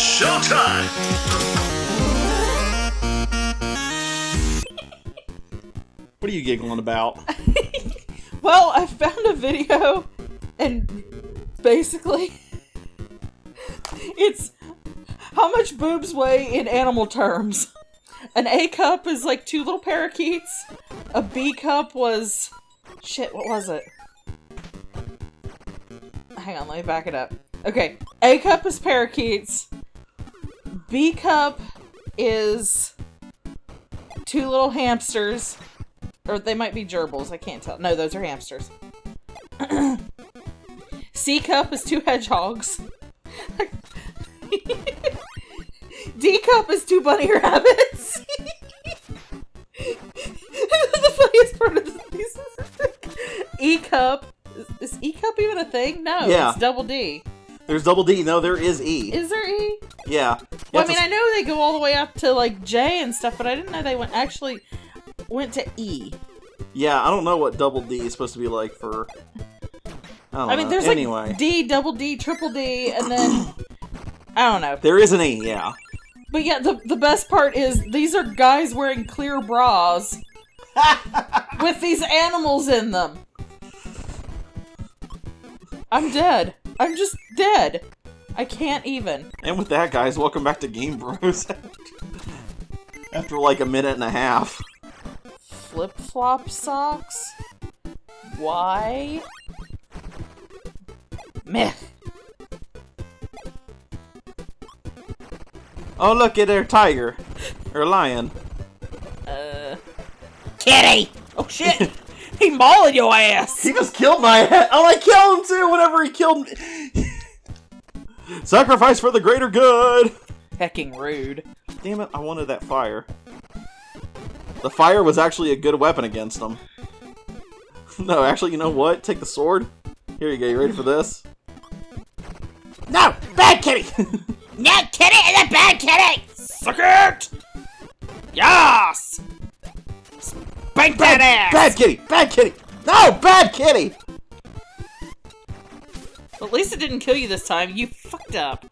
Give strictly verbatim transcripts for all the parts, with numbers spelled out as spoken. It's showtime! What are you giggling about? Well, I found a video, and basically, it's how much boobs weigh in animal terms. An A cup is like two little parakeets. A B cup was... Shit, what was it? Hang on, let me back it up. Okay, A cup is parakeets. B cup is two little hamsters. Or they might be gerbils, I can't tell. No, those are hamsters. C cup is two hedgehogs. D cup is two bunny rabbits. The funniest part of this piece is E cup. Is, is E cup even a thing? No, yeah. It's double D. There's double D. No, there is E. Is there E? Yeah. Well, I mean, I know they go all the way up to like J and stuff, but I didn't know they went actually went to E. Yeah, I don't know what double D is supposed to be like for. I, don't I mean, know. There's anyway. Like D, double D, triple D, and then I don't know. There is an E, yeah. But yeah, the the best part is these are guys wearing clear bras with these animals in them. I'm dead. I'm just dead. I can't even. And with that, guys, welcome back to Game Bros. After like a minute and a half. Flip-flop socks? Why? Meh. Oh, look at their tiger. Or lion. Uh. Kitty! Oh, shit! He mauled your ass! He just killed my ass! Oh, I killed him too! Whenever he killed me! Sacrifice for the greater good! Hecking rude. Damn it, I wanted that fire. The fire was actually a good weapon against him. No, actually, you know what? Take the sword. Here you go, you ready for this? No! Bad kitty! No kitty is a bad kitty! Suck it! Yes! Spank that ass! Bad kitty! Bad kitty! No! Bad kitty! Well, at least it didn't kill you this time. You fucked up.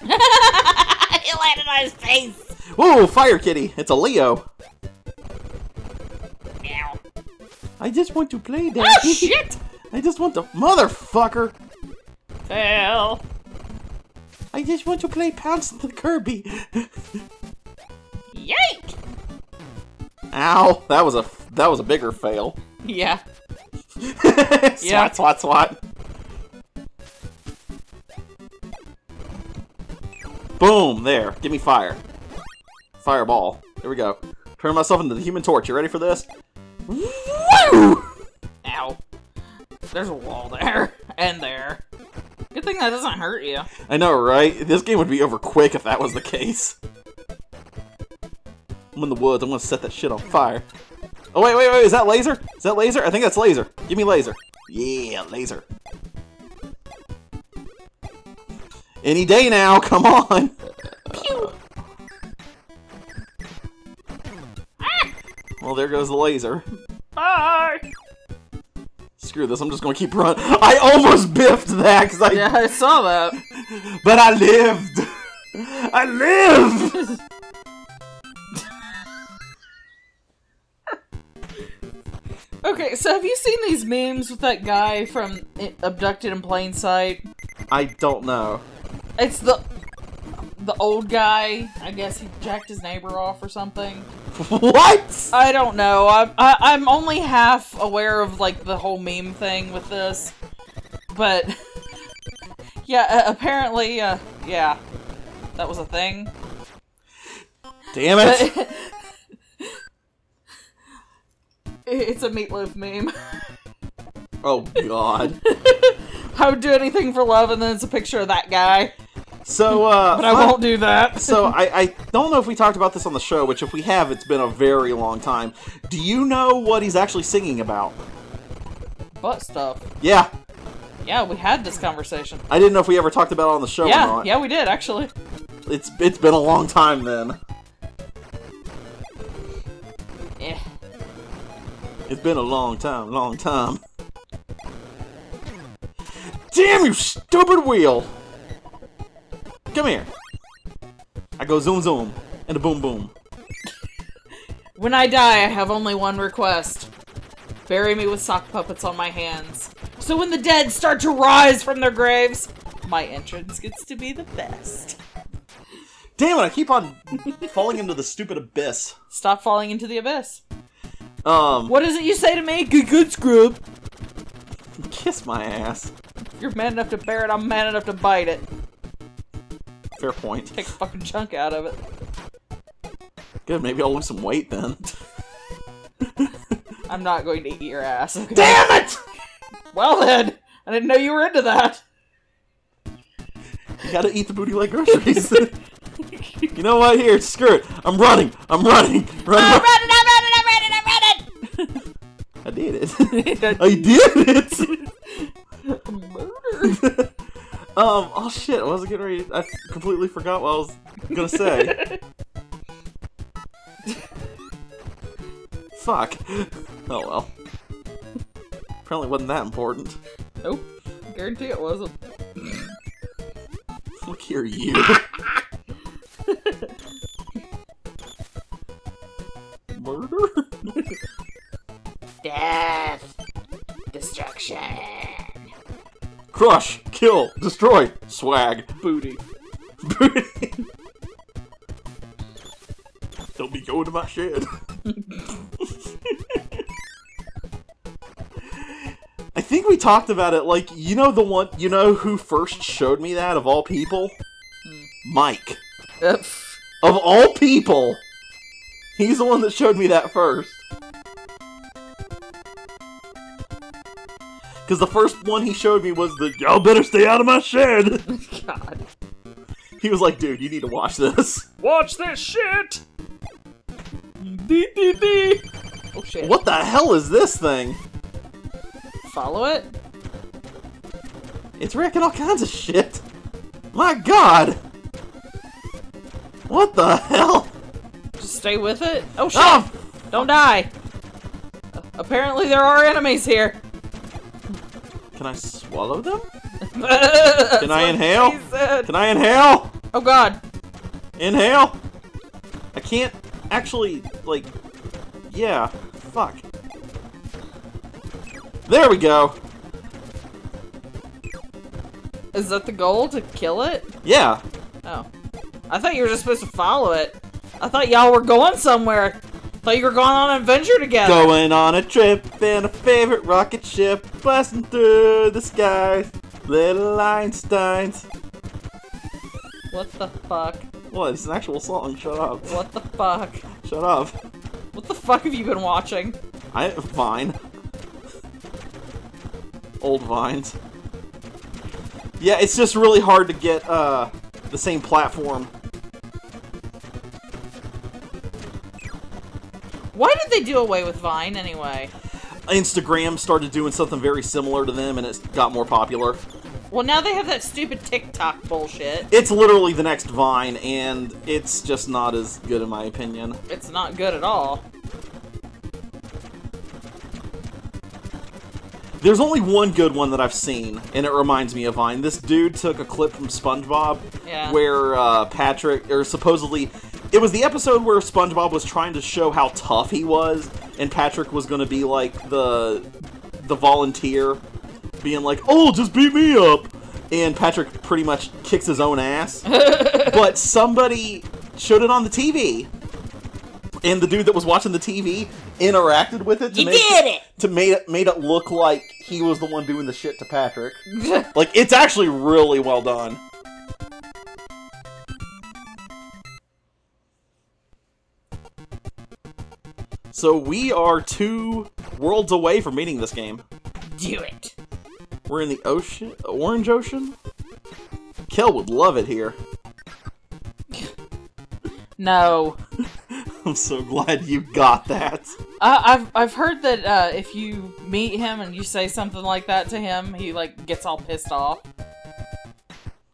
He landed on his face! Ooh, fire kitty! It's a Leo! Ow. I just want to play that. Oh, shit! I just want to- Motherfucker! Fail! I just want to play Pounce the Kirby. Yike! Ow! That was a that was a bigger fail. Yeah. Swat, yeah. Swat, swat. Boom! There. Give me fire. Fireball. There we go. Turn myself into the Human Torch. You ready for this? Woo! Ow! There's a wall there and there. Good thing that doesn't hurt you. I know, right? This game would be over quick if that was the case. I'm in the woods. I'm gonna set that shit on fire. Oh, wait, wait, wait. Is that laser? Is that laser? I think that's laser. Give me laser. Yeah, laser. Any day now. Come on. Pew. Ah. Well, there goes the laser. Bye. Screw this, I'm just gonna keep running. I almost biffed that because I. Yeah, I saw that. But I lived! I lived! Okay, so have you seen these memes with that guy from Abducted in Plain Sight? I don't know. It's the. The old guy, I guess he jacked his neighbor off or something. What? I don't know. I'm I, I'm only half aware of like the whole meme thing with this, but yeah, uh, apparently, uh, yeah, that was a thing. Damn it! But, it's a meatloaf meme. Oh God! I would do anything for love, and then it's a picture of that guy. So, uh... But I won't do that. So, I, I don't know if we talked about this on the show, which if we have, it's been a very long time. Do you know what he's actually singing about? Butt stuff. Yeah. Yeah, we had this conversation. I didn't know if we ever talked about it on the show yeah, or not. Yeah, we did, actually. It's It's been a long time, then. Eh. It's been a long time, long time. Damn you, stupid wheel! Come here. I go zoom zoom and a boom boom. When I die, I have only one request. Bury me with sock puppets on my hands. So when the dead start to rise from their graves, my entrance gets to be the best. Damn it, I keep on falling into the stupid abyss. Stop falling into the abyss. Um. What is it you say to me? Good, good scrub. Kiss my ass. If you're man enough to bear it, I'm man enough to bite it. Fair point. Take a fucking chunk out of it. Good, maybe I'll lose some weight then. I'm not going to eat your ass. Okay? Damn it! Well then, I didn't know you were into that. You gotta eat the booty like groceries. You know what? Here, screw it. I'm running. I'm running. Run, run. I'm running. I'm running. I'm running. I'm running. I did it. I did it. Murder. um. Oh shit! I wasn't getting ready. I completely forgot what I was gonna say. Fuck. Oh well. Apparently, it wasn't that important. Nope. I guarantee it wasn't. Look here, you. Murder? Death. Destruction. Crush. Kill. Destroy. Swag. Booty. Booty. Don't be going to my shed. I think we talked about it, like, you know the one, you know who first showed me that, of all people? Mike. Of all people! He's the one that showed me that first. Because the first one he showed me was the, y'all better stay out of my shed! God. He was like, dude, you need to watch this. Watch this shit! Dee dee dee! Oh shit. What the hell is this thing? Follow it? It's wrecking all kinds of shit. My god! What the hell? Just stay with it? Oh shit! Oh. Don't die! Apparently there are enemies here! Can I swallow them? Can I inhale? Can I inhale? Oh god! Inhale! I can't actually, like... Yeah, fuck. There we go! Is that the goal? To kill it? Yeah! Oh. I thought you were just supposed to follow it. I thought y'all were going somewhere. I thought you were going on an adventure together. Going on a trip in a favorite rocket ship, blasting through the skies, Little Einsteins. What the fuck? What? It's an actual song. Shut up. What the fuck? Shut up. What the fuck have you been watching? I- Vine. Old Vines. Yeah, it's just really hard to get, uh, the same platform. Why did they do away with Vine, anyway? Instagram started doing something very similar to them, and it got more popular. Well, now they have that stupid TikTok bullshit. It's literally the next Vine, and it's just not as good, in my opinion. It's not good at all. There's only one good one that I've seen, and it reminds me of Vine. This dude took a clip from SpongeBob, yeah. where uh, Patrick, or supposedly, it was the episode where SpongeBob was trying to show how tough he was, and Patrick was going to be like the the volunteer, being like, "Oh, just beat me up," and Patrick pretty much kicks his own ass. But somebody showed it on the T V. And the dude that was watching the T V interacted with it to you make did it to made it made it look like he was the one doing the shit to Patrick. Like, it's actually really well done. So we are two worlds away from meeting this game. Do it. We're in the ocean, Orange Ocean. Kel would love it here. No. I'm so glad you got that. Uh, I've I've heard that uh, if you meet him and you say something like that to him, he like gets all pissed off.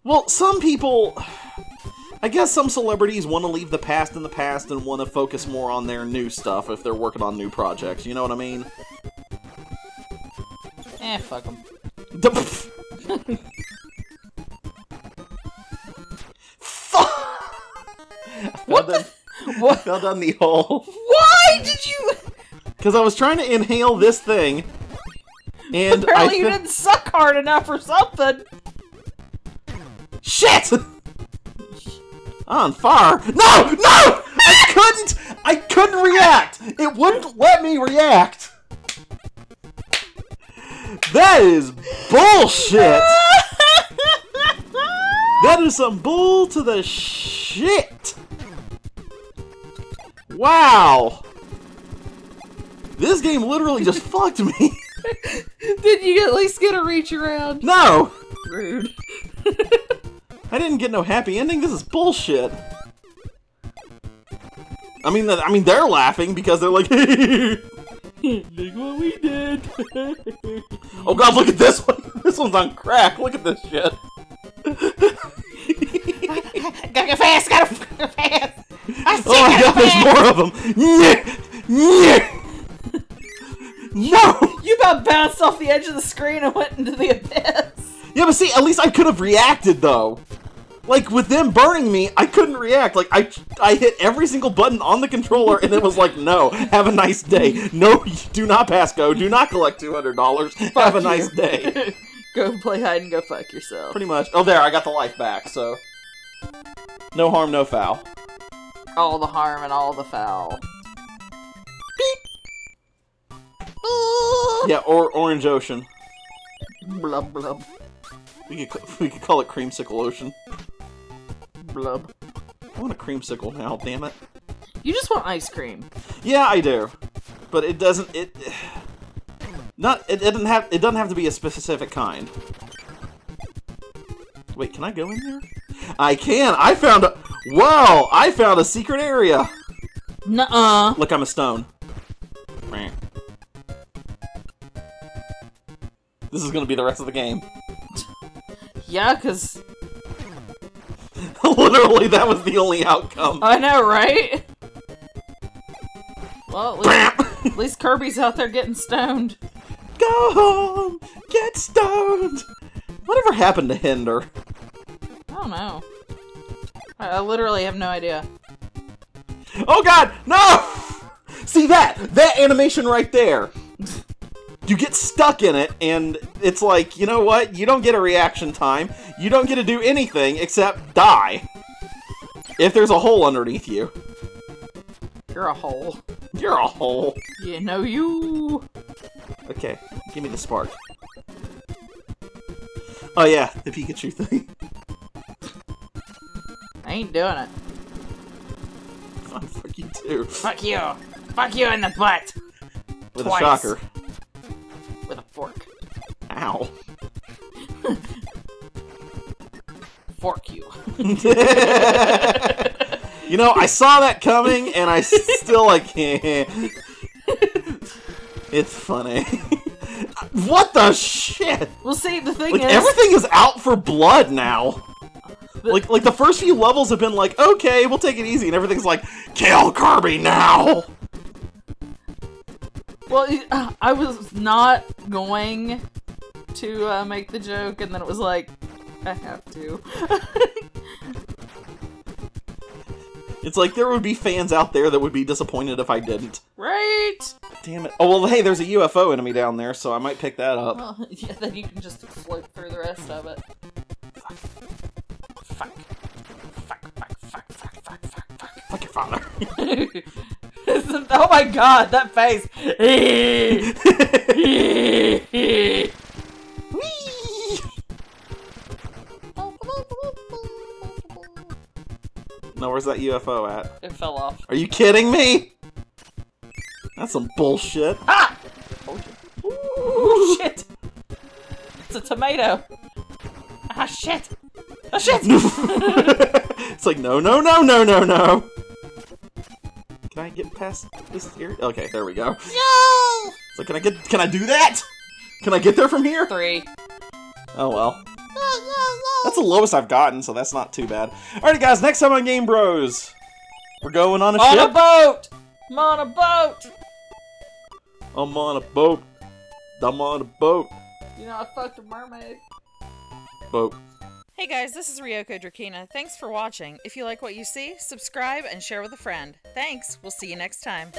Well, some people, I guess some celebrities want to leave the past in the past and want to focus more on their new stuff if they're working on new projects. You know what I mean? Eh, fuck them. fell down, what? Fell down the hole. Why did you? Because I was trying to inhale this thing, and apparently I th you didn't suck hard enough or something. Shit! On fire! No! No! I couldn't! I couldn't react! It wouldn't let me react! That is bullshit! That is some bull to the shit! Wow! This game literally just fucked me! Did you at least get a reach around? No! Rude. I didn't get no happy ending. This is bullshit. I mean, I mean, they're laughing because they're like, "Look what we did!" Oh God, look at this one. This one's on crack. Look at this shit. Gotta go fast. Gotta go fast. I oh my God, there's more of them. No! You about bounced off the edge of the screen and went into the abyss. Yeah, but see, at least I could have reacted though. Like, with them burning me, I couldn't react. Like, I I hit every single button on the controller, and it was like, no, have a nice day. No, do not pass go. Do not collect two hundred dollars. Have a you. nice day. Go play hide and go fuck yourself. Pretty much. Oh, there, I got the life back, so. No harm, no foul. All the harm and all the foul. Beep. Ooh. Yeah, or Orange Ocean. Blub, blub. We could, we could call it Creamsicle Ocean. Blub. I want a creamsicle now, damn it. You just want ice cream. Yeah, I do. But it doesn't it not it, it doesn't have it doesn't have to be a specific kind. Wait, can I go in there? I can. I found a Whoa, I found a secret area. Nuh-uh. Look, I'm a stone. This is going to be the rest of the game. Yeah, cuz literally that was the only outcome. I know, right? Well, at least, at least Kirby's out there getting stoned. Go home! Get stoned! Whatever happened to Hinder? I don't know. I, I literally have no idea. Oh God! No! See that! That animation right there! You get stuck in it, and it's like, you know what? You don't get a reaction time. You don't get to do anything except die. If there's a hole underneath you. You're a hole. You're a hole. You know you. Okay, give me the spark. Oh yeah, the Pikachu thing. I ain't doing it. Oh, fuck you too. Fuck you. Fuck you in the butt. With Twice. a shocker. With a fork. Ow. Fork you. You know, I saw that coming, and I still, like, it's funny. What the shit? Well, see, the thing like, is... everything is out for blood now. The... Like, like, the first few levels have been like, okay, we'll take it easy, and everything's like, kill Kirby now! Well, I was not going to uh, make the joke, and then it was like, I have to. It's like there would be fans out there that would be disappointed if I didn't. Right? Damn it. Oh, well, hey, there's a U F O enemy down there, so I might pick that up. Well, yeah, then you can just float through the rest of it. Fuck. Fuck. Fuck, fuck, fuck, fuck, fuck, fuck, fuck. Fuck your father. Oh my God, that face! No, where's that U F O at? It fell off. Are you kidding me? That's some bullshit. Ah! Oh shit! It's a tomato. Ah shit! Ah shit! It's like no, no, no, no, no, no. Can I get past this area? Okay, there we go. No! So can I get- can I do that? Can I get there from here? Three. Oh well. No, no, no. That's the lowest I've gotten, so that's not too bad. Alrighty guys, next time on Game Bros! We're going on a on ship! On a boat! I'm on a boat! I'm on a boat. I'm on a boat. You know, I fucked a mermaid. Boat. Hey guys, this is Riyoko Drakena. Thanks for watching. If you like what you see, subscribe and share with a friend. Thanks! We'll see you next time.